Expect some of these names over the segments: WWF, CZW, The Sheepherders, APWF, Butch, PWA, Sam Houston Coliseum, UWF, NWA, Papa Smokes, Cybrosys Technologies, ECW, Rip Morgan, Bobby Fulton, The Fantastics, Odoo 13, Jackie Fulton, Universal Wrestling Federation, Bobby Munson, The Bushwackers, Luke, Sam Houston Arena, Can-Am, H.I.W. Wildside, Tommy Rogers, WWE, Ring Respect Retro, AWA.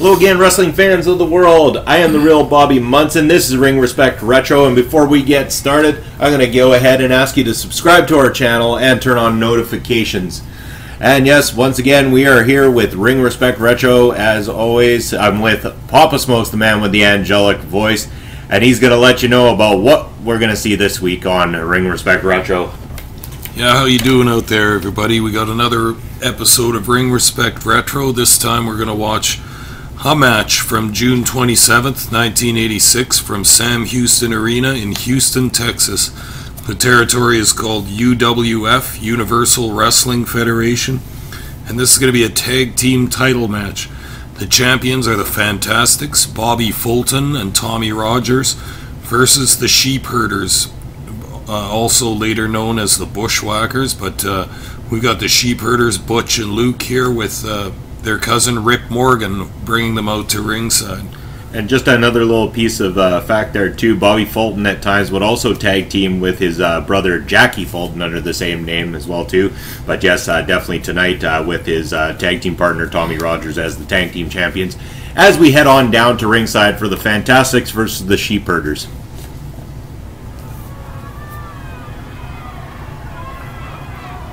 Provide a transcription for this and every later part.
Hello again, wrestling fans of the world. I am the real Bobby Munson. This is Ring Respect Retro, and before we get started, I'm going to go ahead and ask you to subscribe to our channel and turn on notifications. And yes, once again, we are here with Ring Respect Retro. As always, I'm with Papa Smokes, the man with the angelic voice, and he's going to let you know about what we're going to see this week on Ring Respect Retro. Yeah, how you doing out there, everybody? We got another episode of Ring Respect Retro. This time we're going to watch a match from June 27th, 1986 from Sam Houston Arena in Houston, Texas. The territory is called UWF, Universal Wrestling Federation, and this is going to be a tag team title match. The champions are the Fantastics, Bobby Fulton and Tommy Rogers, versus the Sheepherders, also later known as the Bushwackers, but we've got the Sheepherders, Butch and Luke here with their cousin Rip Morgan bringing them out to ringside. And just another little piece of fact there too, Bobby Fulton at times would also tag team with his brother Jackie Fulton under the same name as well too. But yes, definitely tonight with his tag team partner Tommy Rogers as the tag team champions, as we head on down to ringside for the Fantastics versus the Sheepherders.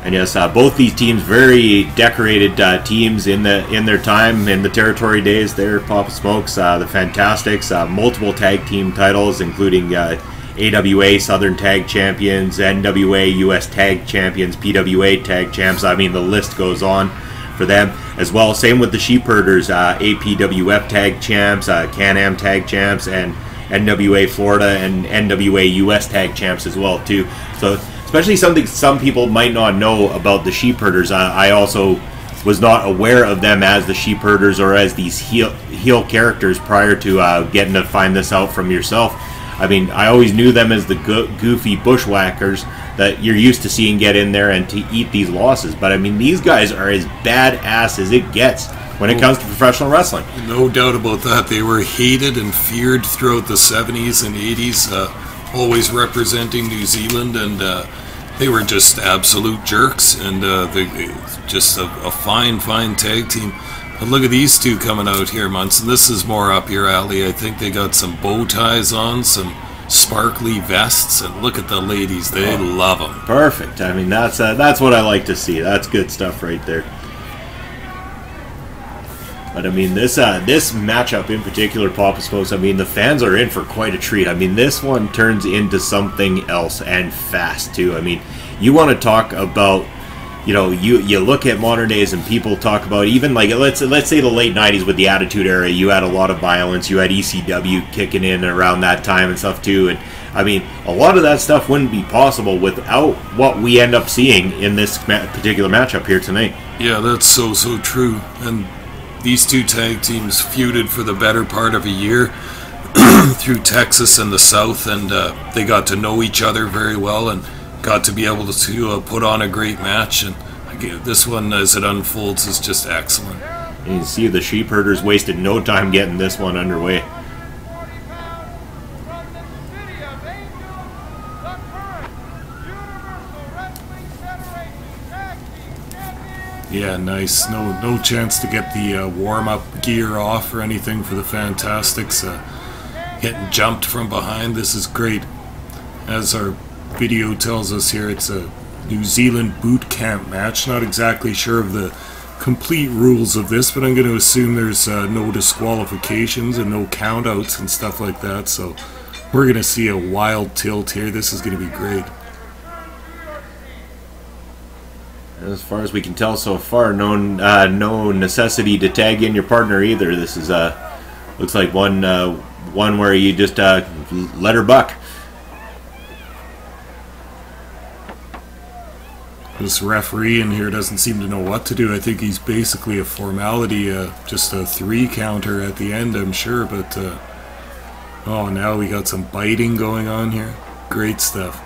And yes, both these teams, very decorated teams in their time in the territory days. There, Papa Smokes, the Fantastics, multiple tag team titles, including AWA Southern Tag Champions, NWA US Tag Champions, PWA Tag Champs. I mean, the list goes on for them as well. Same with the Sheepherders, APWF Tag Champs, Can-Am Tag Champs, and NWA Florida and NWA US Tag Champs as well too. So. Especially something some people might not know about the Sheepherders. I also was not aware of them as the Sheepherders or as these heel characters prior to getting to find this out from yourself. I mean, I always knew them as the goofy Bushwhackers that you're used to seeing get in there and to eat these losses. But I mean, these guys are as badass as it gets when it comes to professional wrestling. No doubt about that. They were hated and feared throughout the 70s and 80s. Always representing New Zealand, and they were just absolute jerks, and just a fine tag team. But look at these two coming out here, Munson. This is more up your alley. I think they got some bow ties on, some sparkly vests, and look at the ladies. They love them. Perfect. I mean, that's what I like to see. That's good stuff right there. But I mean, this matchup in particular, Papa Smokes, I mean, the fans are in for quite a treat. I mean, this one turns into something else, and fast too. I mean, you want to talk about, you know, you look at modern days and people talk about even like let's say the late 90s with the Attitude Era. You had a lot of violence. You had ECW kicking in around that time and stuff too. And I mean, a lot of that stuff wouldn't be possible without what we end up seeing in this particular matchup here tonight. Yeah, that's so true. And these two tag teams feuded for the better part of a year through Texas and the South, and they got to know each other very well and got to be able to put on a great match. And again, this one, as it unfolds, is just excellent. And you see the Sheepherders wasted no time getting this one underway. Yeah, nice. No chance to get the warm-up gear off or anything for the Fantastics. Getting jumped from behind. This is great. As our video tells us here, it's a New Zealand boot camp match. Not exactly sure of the complete rules of this, but I'm going to assume there's no disqualifications and no countouts and stuff like that. So we're going to see a wild tilt here. This is going to be great. As far as we can tell so far, no necessity to tag in your partner either. This is looks like one where you just let her buck. This referee in here doesn't seem to know what to do. I think he's basically a formality, just a three counter at the end, I'm sure. But oh, now we got some biting going on here. Great stuff.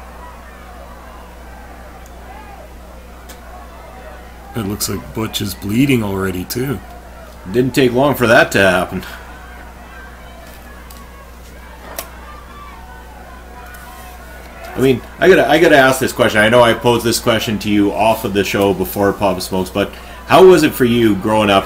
It looks like Butch is bleeding already, too. Didn't take long for that to happen. I mean, I gotta ask this question. I know I posed this question to you off of the show before, Papa Smokes, but How was it for you growing up,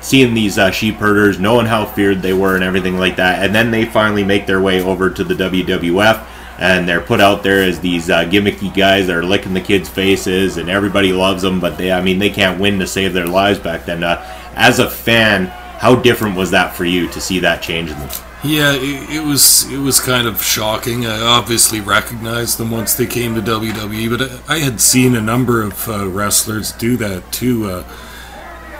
seeing these sheepherders, knowing how feared they were and everything like that, and then they finally make their way over to the WWF, and they're put out there as these gimmicky guys that are licking the kids' faces, and everybody loves them, but they, I mean, they can't win to save their lives back then. As a fan, how different was that for you to see that change in them? Yeah, it was kind of shocking. I obviously recognized them once they came to WWE, but I had seen a number of wrestlers do that too.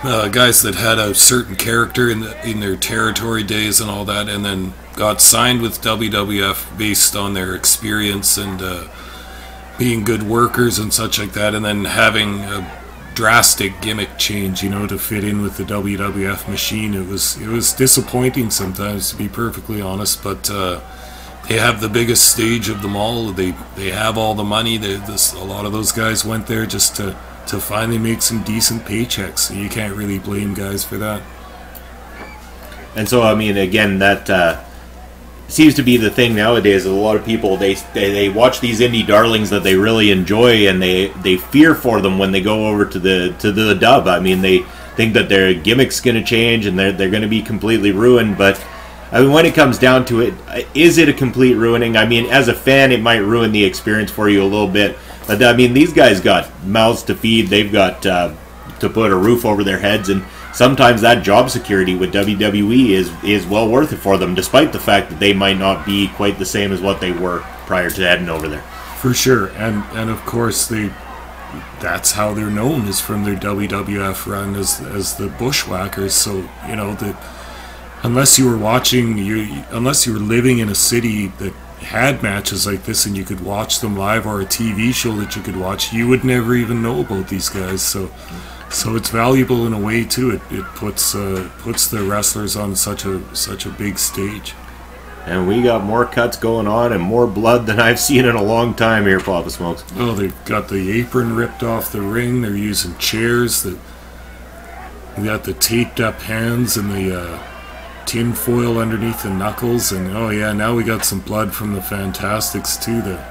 Guys that had a certain character in their territory days and all that, and then got signed with WWF based on their experience and being good workers and such like that, and then having a drastic gimmick change, you know, to fit in with the WWF machine. It was disappointing sometimes, to be perfectly honest, but they have the biggest stage of them all. They have all the money. A lot of those guys went there just to finally make some decent paychecks, and you can't really blame guys for that. And so, I mean, again, that seems to be the thing nowadays. A lot of people, they watch these indie darlings that they really enjoy, and they fear for them when they go over to the dub. I mean, they think that their gimmick's going to change and they're going to be completely ruined. But I mean, when it comes down to it, is it a complete ruining? I mean, as a fan, it might ruin the experience for you a little bit, but I mean, these guys got mouths to feed. They've got to put a roof over their heads, and sometimes that job security with WWE is well worth it for them, despite the fact that they might not be quite the same as what they were prior to heading over there. For sure, and of course that's how they're known, is from their WWF run as the Bushwhackers. So you know that unless you were watching, unless you were living in a city that had matches like this and you could watch them live, or a TV show that you could watch, you would never even know about these guys. So it's valuable in a way too. It puts the wrestlers on such a big stage. And we got more cuts going on and more blood than I've seen in a long time here, Papa Smokes. Oh, they've got the apron ripped off the ring. They're using chairs. They got the taped up hands and the tin foil underneath the knuckles. And oh yeah, now we got some blood from the Fantastics too. The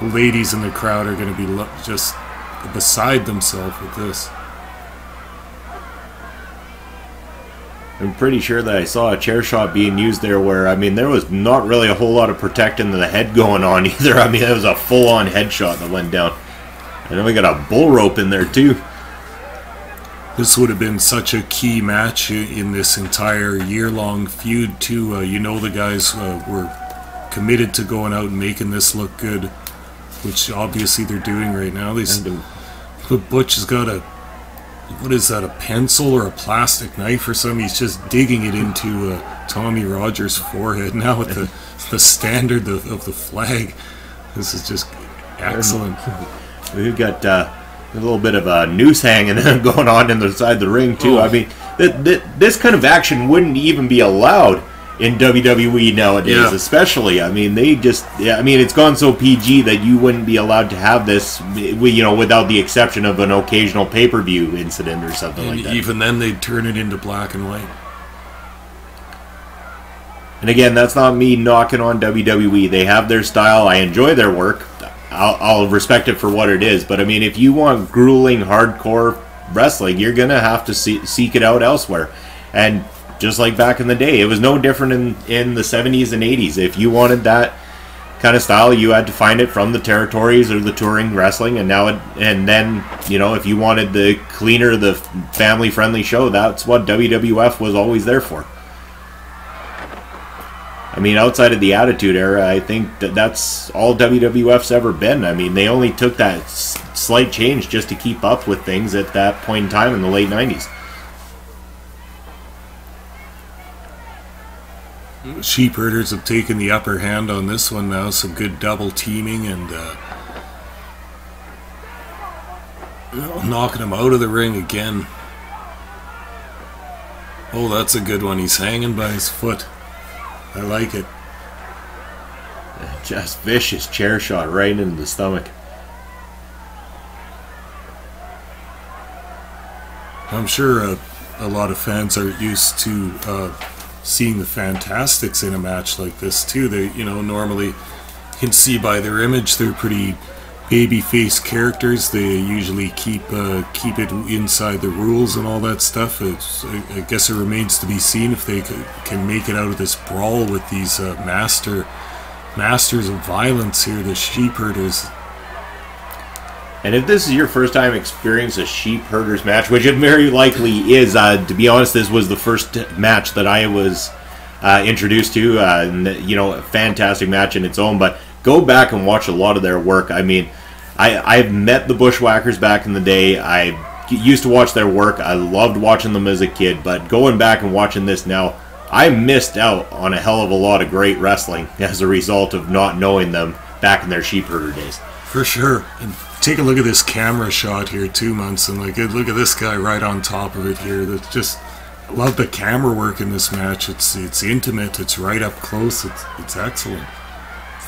ladies in the crowd are going to be just beside themselves with this. I'm pretty sure that I saw a chair shot being used there where, I mean, there was not really a whole lot of protecting the head going on either. I mean, that was a full-on headshot that went down. And then we got a bull rope in there, too. This would have been such a key match in this entire year-long feud, too. You know, the guys were committed to going out and making this look good, which obviously they're doing right now. But Butch has got a... what is that, a pencil or a plastic knife or something? He's just digging it into Tommy Rogers' forehead now with the standard of the flag. This is just excellent. We've got a little bit of a noose hanging going on inside the ring too. Oh. I mean, this kind of action wouldn't even be allowed in WWE nowadays, yeah. Especially. I mean, it's gone so PG that you wouldn't be allowed to have this, you know, without the exception of an occasional pay-per-view incident or something like that. Even then, they'd turn it into black and white. And again, that's not me knocking on WWE. They have their style. I enjoy their work. I'll respect it for what it is. But I mean, if you want grueling, hardcore wrestling, you're gonna have to seek it out elsewhere. And just like back in the day, it was no different in the 70s and 80s. If you wanted that kind of style, you had to find it from the territories or the touring wrestling. And now, and then you know, if you wanted the cleaner, the family-friendly show, that's what WWF was always there for. I mean, outside of the Attitude Era, I think that's all WWF's ever been. I mean, they only took that slight change just to keep up with things at that point in time in the late 90s. Sheepherders have taken the upper hand on this one now. Some good double teaming and knocking him out of the ring again. Oh, that's a good one. He's hanging by his foot. I like it. Just vicious chair shot right into the stomach. I'm sure a lot of fans are used to seeing the Fantastics in a match like this too. They, you know, normally you can see by their image they're pretty babyface characters. They usually keep it inside the rules and all that stuff. It's, I guess it remains to be seen if they can make it out of this brawl with these masters of violence here, the Sheepherders. And if this is your first time experiencing a Sheepherders match, which it very likely is, to be honest, this was the first match that I was introduced to. And, you know, a fantastic match in its own, but go back and watch a lot of their work. I mean, I've met the Bushwhackers back in the day. I used to watch their work. I loved watching them as a kid, but going back and watching this now, I missed out on a hell of a lot of great wrestling as a result of not knowing them back in their Sheepherder days. For sure. And take a look at this camera shot here too, Munson. Like, look at this guy right on top of it here. That's just, I love the camera work in this match. It's intimate. It's right up close. It's excellent.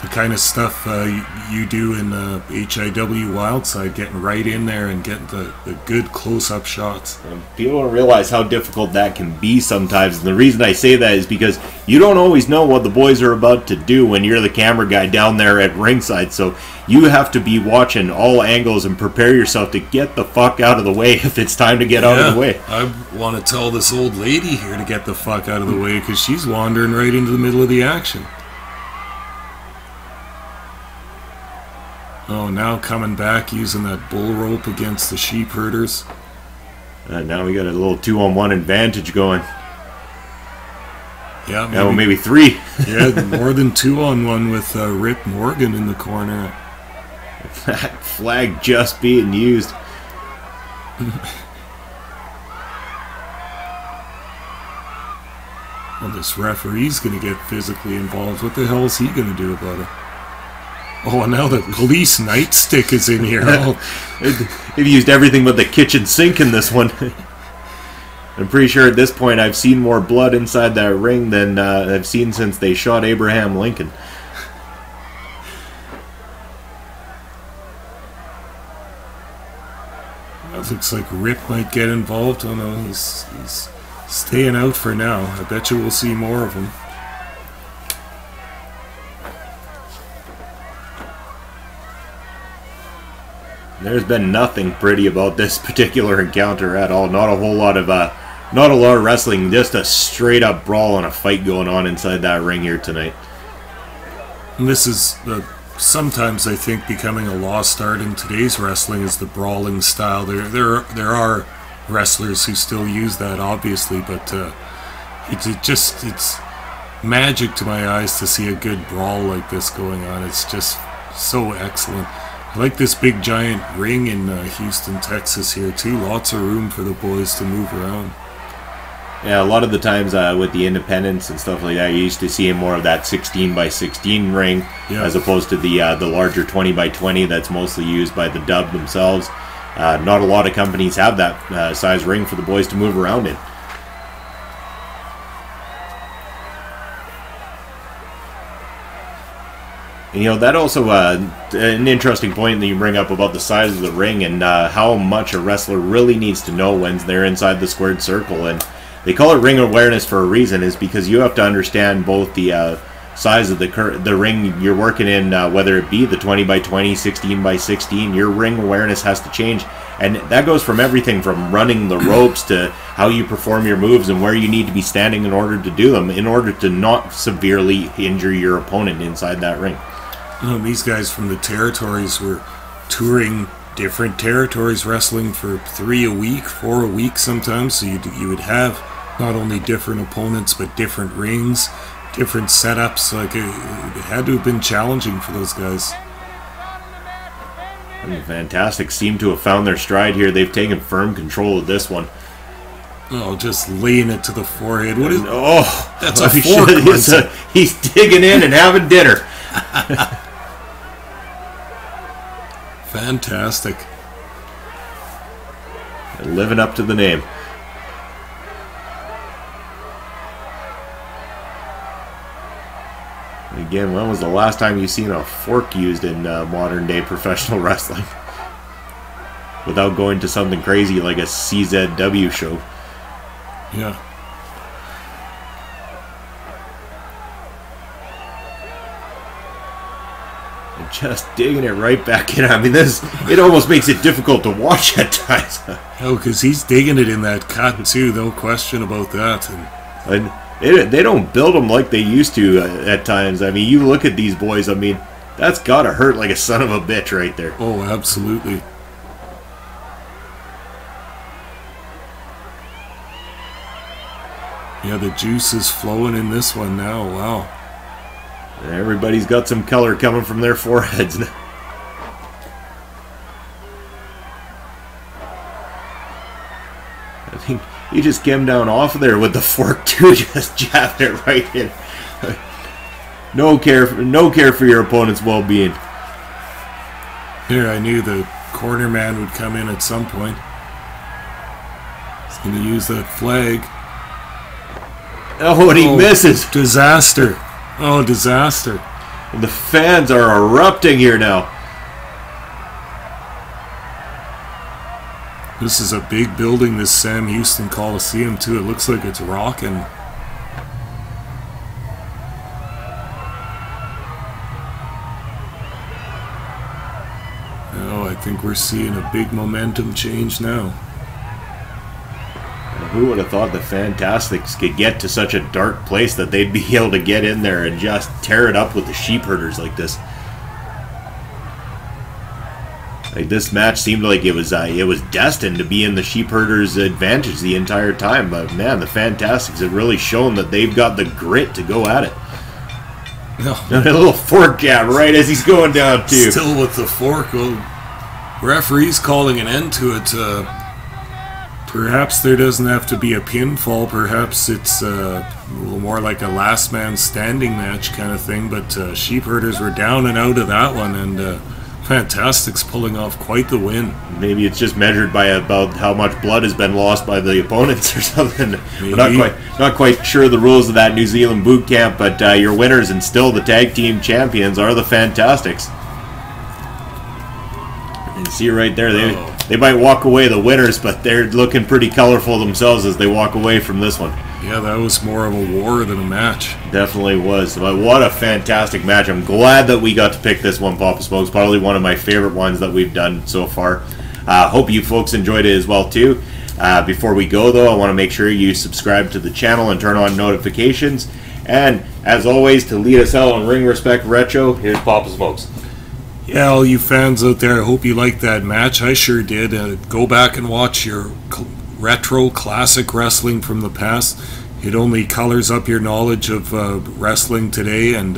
The kind of stuff you do in H.I.W. Wildside, getting right in there and getting the good close-up shots. And people don't realize how difficult that can be sometimes, and the reason I say that is because you don't always know what the boys are about to do when you're the camera guy down there at ringside, so you have to be watching all angles and prepare yourself to get the fuck out of the way if it's time to get out of the way. I want to tell this old lady here to get the fuck out of the way because she's wandering right into the middle of the action. Oh, now coming back using that bull rope against the Sheepherders. Now we got a little 2-on-1 advantage going. Yeah, maybe, maybe 3. Yeah, more than 2-on-1 with Rip Morgan in the corner. That flag just being used. Well, this referee's going to get physically involved. What the hell is he going to do about it? Oh, now the police nightstick is in here. Oh. They've used everything but the kitchen sink in this one. I'm pretty sure at this point I've seen more blood inside that ring than I've seen since they shot Abraham Lincoln. That looks like Rip might get involved. Oh no, he's staying out for now. I bet you we'll see more of him. There's been nothing pretty about this particular encounter at all. Not a whole lot of, wrestling. Just a straight-up brawl and a fight going on inside that ring here tonight. And this is sometimes I think becoming a lost art in today's wrestling is the brawling style. There are wrestlers who still use that, obviously, but it's magic to my eyes to see a good brawl like this going on. It's just so excellent. I like this big giant ring in Houston, Texas here too. Lots of room for the boys to move around. Yeah, a lot of the times with the independents and stuff like that, you used to see more of that 16x16 ring, as opposed to the larger 20x20 that's mostly used by the dub themselves. Not a lot of companies have that size ring for the boys to move around in. And, you know, that also an interesting point that you bring up about the size of the ring and how much a wrestler really needs to know when they're inside the squared circle. And they call it ring awareness for a reason, is because you have to understand both the size of the ring you're working in, whether it be the 20x20, 16x16. Your ring awareness has to change, and that goes from everything from running the ropes to how you perform your moves and where you need to be standing in order to do them, in order to not severely injure your opponent inside that ring. These guys from the territories were touring different territories, wrestling for 3 a week, 4 a week sometimes, so you would have not only different opponents but different rings, different setups. Like, it had to have been challenging for those guys. And the Fantastics seem to have found their stride here. They've taken firm control of this one. Oh, just laying it to the forehead. What is, oh, that's a fork. He's digging in and having dinner. Fantastic. And living up to the name. Again, when was the last time you've seen a fork used in modern day professional wrestling? Without going to something crazy like a CZW show. Yeah. Just digging it right back in. I mean, it almost makes it difficult to watch at times. Oh, because he's digging it in that cotton, too. No question about that. And they don't build them like they used to at times. I mean, you look at these boys. I mean, that's got to hurt like a son of a bitch right there. Oh, absolutely. Yeah, the juice is flowing in this one now. Wow. Everybody's got some color coming from their foreheads now. I think he just came down off of there with the fork too, just jabbed it right in. No care for your opponent's well-being. Here, I knew the corner man would come in at some point. He's going to use that flag. Oh, and he misses! Disaster! Oh, disaster. And the fans are erupting here now. This is a big building, this Sam Houston Coliseum, too. It looks like it's rocking. Oh, I think we're seeing a big momentum change now. Who would have thought the Fantastics could get to such a dark place that they'd be able to get in there and just tear it up with the Sheepherders like this? Like, this match seemed like it was destined to be in the Sheepherders' advantage the entire time, but man, the Fantastics have really shown that they've got the grit to go at it. Oh. A little fork jab right as he's going down too. Still with the fork. Well, referee's calling an end to it. Perhaps there doesn't have to be a pinfall. Perhaps it's more like a last man standing match kind of thing. But Sheepherders were down and out of that one, and Fantastics pulling off quite the win. Maybe it's just measured by about how much blood has been lost by the opponents or something. We're not quite sure the rules of that New Zealand boot camp, but your winners and still the tag team champions are the Fantastics. You see right there, they might walk away the winners, but they're looking pretty colorful themselves as they walk away from this one. Yeah, that was more of a war than a match. Definitely was. But what a fantastic match. I'm glad that we got to pick this one, Papa Smokes. Probably one of my favorite ones that we've done so far. Hope you folks enjoyed it as well, too. Before we go, though, I want to make sure you subscribe to the channel and turn on notifications. And, as always, to lead us out on Ring Respect Retro, here's Papa Smokes. Yeah, all you fans out there, I hope you liked that match. I sure did. Go back and watch your retro classic wrestling from the past. It only colors up your knowledge of wrestling today, and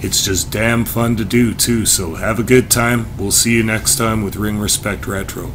it's just damn fun to do, too. So have a good time. We'll see you next time with Ring Respect Retro.